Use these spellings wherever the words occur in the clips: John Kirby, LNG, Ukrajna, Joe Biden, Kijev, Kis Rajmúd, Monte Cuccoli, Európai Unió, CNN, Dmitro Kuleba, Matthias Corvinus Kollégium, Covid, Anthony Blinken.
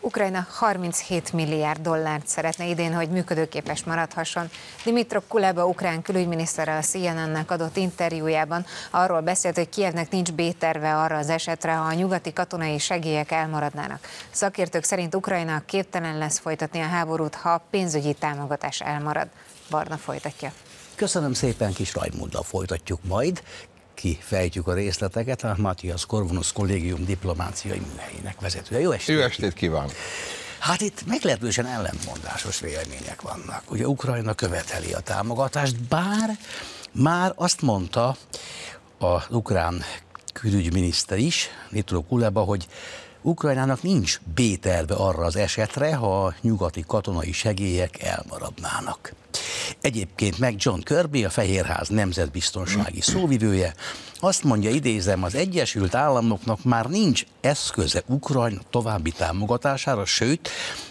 Ukrajna 37 milliárd dollárt szeretne idén, hogy működőképes maradhasson. Dmitro Kuleba ukrán külügyminiszterrel a CNN-nek adott interjújában arról beszélt, hogy Kijevnek nincs B-terve arra az esetre, ha a nyugati katonai segélyek elmaradnának. Szakértők szerint Ukrajna képtelen lesz folytatni a háborút, ha a pénzügyi támogatás elmarad. Barna folytatja. Köszönöm szépen, Kis Rajmúddal folytatjuk majd. Kifejtjük a részleteket, a Matthias Corvinus Kollégium diplomáciai műhelyének vezetője. Jó estét! Jó estét kívánok! Hát itt meglehetősen ellentmondásos vélemények vannak. Ugye Ukrajna követeli a támogatást, bár már azt mondta az ukrán külügyminiszter is, Dmitro Kuleba, hogy Ukrajnának nincs B-terve arra az esetre, ha a nyugati katonai segélyek elmaradnának. Egyébként meg John Kirby, a Fehérház nemzetbiztonsági szóvivője, azt mondja, idézem, az Egyesült Államoknak már nincs eszköze Ukrajna további támogatására, sőt,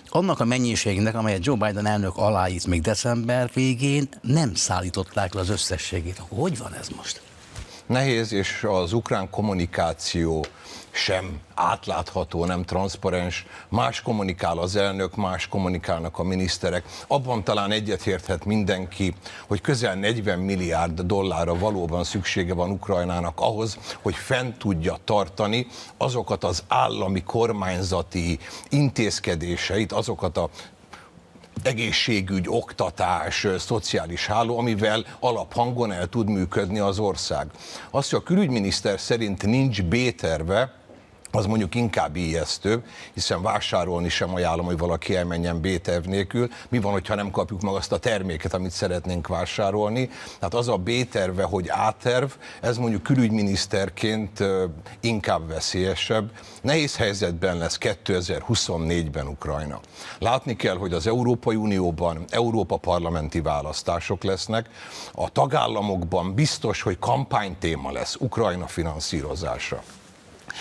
annak a mennyiségnek, amelyet Joe Biden elnök aláírt még december végén, nem szállították le az összességét. Akkor hogy van ez most? Nehéz, és az ukrán kommunikáció sem átlátható, nem transzparens, más kommunikál az elnök, más kommunikálnak a miniszterek. Abban talán egyetérthet mindenki, hogy közel 40 milliárd dollárra valóban szüksége van Ukrajnának ahhoz, hogy fent tudja tartani azokat az állami kormányzati intézkedéseit, azokat a egészségügy, oktatás, szociális háló, amivel alaphangon el tud működni az ország. Azt, hogy a külügyminiszter szerint nincs B-terve, az mondjuk inkább ijesztő, hiszen vásárolni sem ajánlom, hogy valaki elmenjen B-terv nélkül. Mi van, hogyha nem kapjuk meg azt a terméket, amit szeretnénk vásárolni? Tehát az a B-terve, hogy A-terv, ez mondjuk külügyminiszterként inkább veszélyesebb. Nehéz helyzetben lesz 2024-ben Ukrajna. Látni kell, hogy az Európai Unióban Európa parlamenti választások lesznek. A tagállamokban biztos, hogy kampánytéma lesz Ukrajna finanszírozása.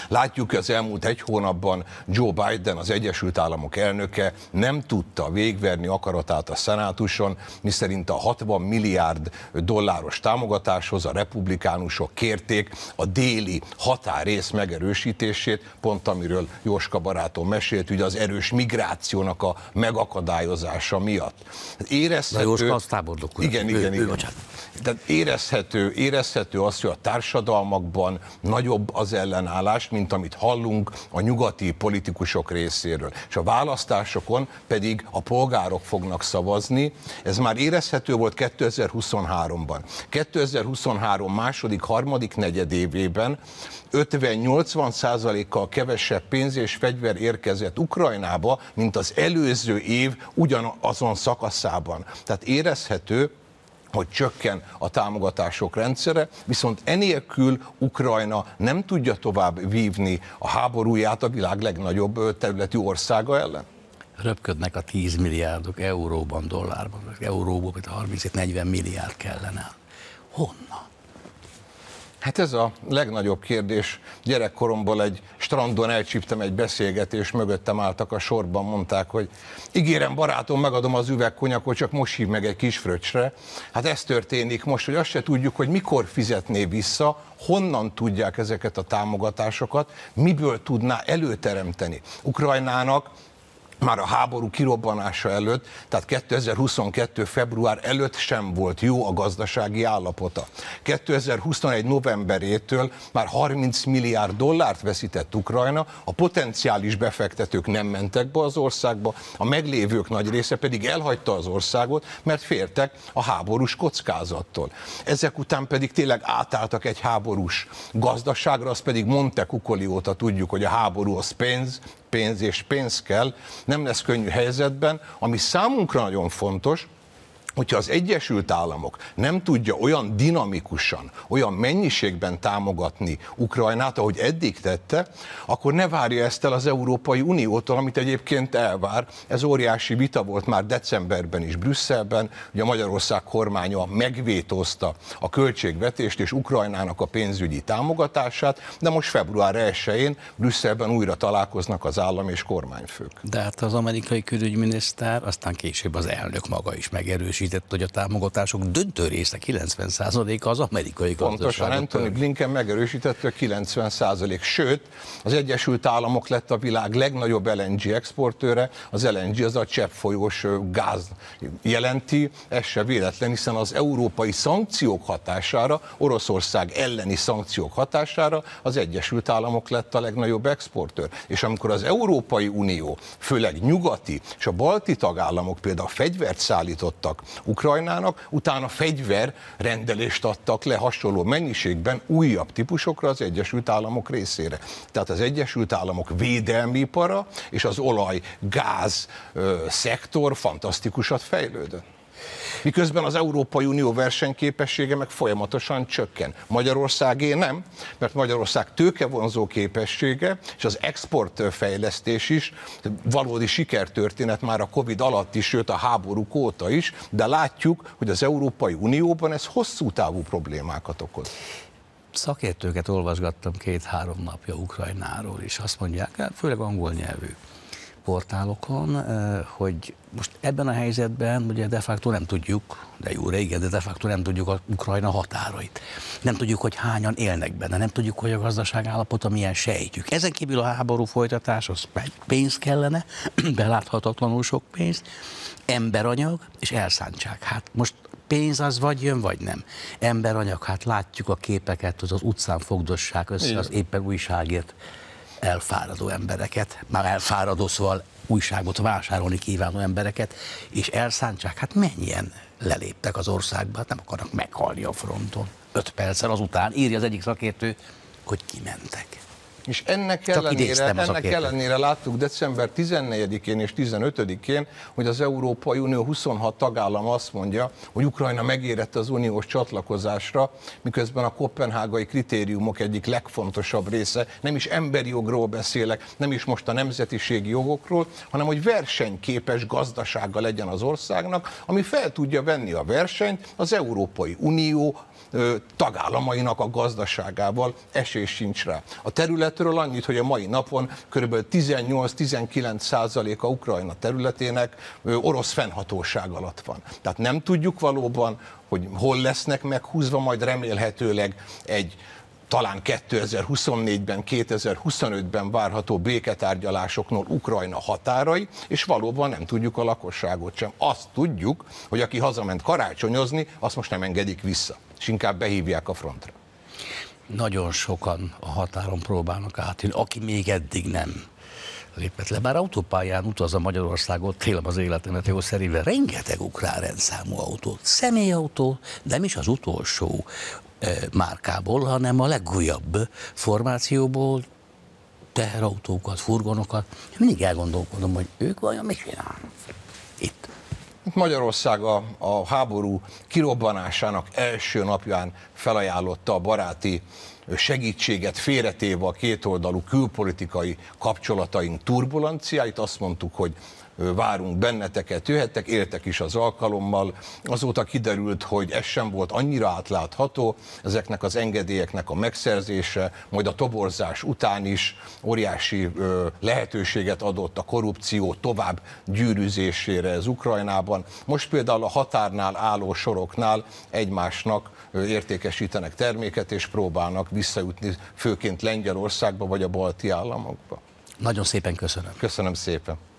Látjuk, az elmúlt egy hónapban Joe Biden, az Egyesült Államok elnöke nem tudta végverni akaratát a szenátuson, miszerint a 60 milliárd dolláros támogatáshoz a republikánusok kérték a déli határrész megerősítését, pont amiről Jóska barátom mesélt, ugye az erős migrációnak a megakadályozása miatt. Érezhető... Na Jóska, az tábornok úr. Igen. Tehát érezhető az, hogy a társadalmakban nagyobb az ellenállás, mint amit hallunk a nyugati politikusok részéről. És a választásokon pedig a polgárok fognak szavazni. Ez már érezhető volt 2023-ban. 2023 második, harmadik negyedévében 50-80%-kal kevesebb pénz és fegyver érkezett Ukrajnába, mint az előző év ugyanazon szakaszában. Tehát érezhető, hogy csökken a támogatások rendszere, viszont enélkül Ukrajna nem tudja tovább vívni a háborúját a világ legnagyobb területű országa ellen. Röpködnek a 10 milliárdok euróban, dollárban, euróban, vagy 37-40 milliárd kellene. Honnan? Hát ez a legnagyobb kérdés. Gyerekkoromból egy strandon elcsíptem egy beszélgetés, mögöttem álltak a sorban, mondták, hogy ígérem barátom, megadom az üvegkonyakot, csak most hív meg egy kis fröccsre. Hát ez történik most, hogy azt se tudjuk, hogy mikor fizetné vissza, honnan tudják ezeket a támogatásokat, miből tudná előteremteni Ukrajnának, már a háború kirobbanása előtt, tehát 2022. február előtt sem volt jó a gazdasági állapota. 2021. novemberétől már 30 milliárd dollárt veszített Ukrajna, a potenciális befektetők nem mentek be az országba, a meglévők nagy része pedig elhagyta az országot, mert féltek a háborús kockázattól. Ezek után pedig tényleg átálltak egy háborús gazdaságra, azt pedig Monte Cuccoli óta tudjuk, hogy a háború az pénz, pénz és pénz kell, nem lesz könnyű helyzetben, ami számunkra nagyon fontos, hogyha az Egyesült Államok nem tudja olyan dinamikusan, olyan mennyiségben támogatni Ukrajnát, ahogy eddig tette, akkor ne várja ezt el az Európai Uniótól, amit egyébként elvár. Ez óriási vita volt már decemberben is Brüsszelben, ugye Magyarország kormánya megvétózta a költségvetést és Ukrajnának a pénzügyi támogatását, de most február 1-én Brüsszelben újra találkoznak az állam és kormányfők. De hát az amerikai külügyminiszter, aztán később az elnök maga is megerősít, megerősített, hogy a támogatások döntő része, 90%-a az amerikai gazdaságnak. Pontosan, Anthony Blinken megerősítette, 90%, sőt, az Egyesült Államok lett a világ legnagyobb LNG exportőre, az LNG az a cseppfolyós gáz jelenti, ez se véletlen, hiszen az európai szankciók hatására, Oroszország elleni szankciók hatására az Egyesült Államok lett a legnagyobb exportőr. És amikor az Európai Unió, főleg nyugati és a balti tagállamok például fegyvert szállítottak Ukrajnának, utána fegyverrendelést adtak le hasonló mennyiségben újabb típusokra az Egyesült Államok részére. Tehát az Egyesült Államok védelmi ipara és az olaj-gáz szektor fantasztikusat fejlődött. Miközben az Európai Unió versenyképessége meg folyamatosan csökken. Magyarországé nem, mert Magyarország tőkevonzó képessége és az exportfejlesztés is valódi sikertörténet már a Covid alatt is, sőt a háborúk óta is, de látjuk, hogy az Európai Unióban ez hosszú távú problémákat okoz. Szakértőket olvasgattam 2-3 napja Ukrajnáról, és azt mondják, főleg angol nyelvű portálokon, hogy most ebben a helyzetben ugye de facto nem tudjuk, de jóra igen, de facto nem tudjuk az Ukrajna határait. Nem tudjuk, hogy hányan élnek benne, nem tudjuk, hogy a gazdaság állapota milyen, sejtjük. Ezen kívül a háború folytatáshoz pénz kellene, beláthatatlanul sok pénz, emberanyag és elszántság. Hát most pénz az vagy jön, vagy nem. Emberanyag, hát látjuk a képeket, hogy az utcán fogdossák össze az éppen újságért elfáradó embereket, már elfáradó, szóval újságot vásárolni kívánó embereket, és elszántság, hát mennyien leléptek az országba, hát nem akarnak meghalni a fronton. 5 perccel azután írja az egyik szakértő, hogy kimentek. És ennek ellenére láttuk december 14-én és 15-én, hogy az Európai Unió 26 tagállama azt mondja, hogy Ukrajna megérett az uniós csatlakozásra, miközben a koppenhágai kritériumok egyik legfontosabb része, nem is emberi jogról beszélek, nem is most a nemzetiségi jogokról, hanem hogy versenyképes gazdasága legyen az országnak, ami fel tudja venni a versenyt az Európai Unió tagállamainak a gazdaságával, esély sincs rá. A területről annyit, hogy a mai napon kb. 18-19%-a Ukrajna területének orosz fennhatóság alatt van. Tehát nem tudjuk valóban, hogy hol lesznek meghúzva, majd remélhetőleg egy talán 2024-ben, 2025-ben várható béketárgyalásoknál Ukrajna határai, és valóban nem tudjuk a lakosságot sem. Azt tudjuk, hogy aki hazament karácsonyozni, azt most nem engedik vissza, és inkább behívják a frontra. Nagyon sokan a határon próbálnak átjönni, aki még eddig nem lépett le. Bár autópályán utaz a Magyarországot, élem az életemet jó szerintem, rengeteg ukrán rendszámú autó, személyautó, nem is az utolsó márkából, hanem a legújabb formációból, teherautókat, furgonokat. Mindig elgondolkodom, hogy ők vajon mit csinálnak itt. Magyarország a háború kirobbanásának első napján felajánlotta a baráti segítséget, félretéve a kétoldalú külpolitikai kapcsolataink turbulenciáit. Azt mondtuk, hogy várunk benneteket, jöhettek, éltek is az alkalommal. Azóta kiderült, hogy ez sem volt annyira átlátható, ezeknek az engedélyeknek a megszerzése, majd a toborzás után is óriási lehetőséget adott a korrupció tovább gyűrűzésére ez Ukrajnában. Most például a határnál álló soroknál egymásnak értékesítenek terméket és próbálnak visszajutni főként Lengyelországba vagy a balti államokba. Nagyon szépen köszönöm. Köszönöm szépen.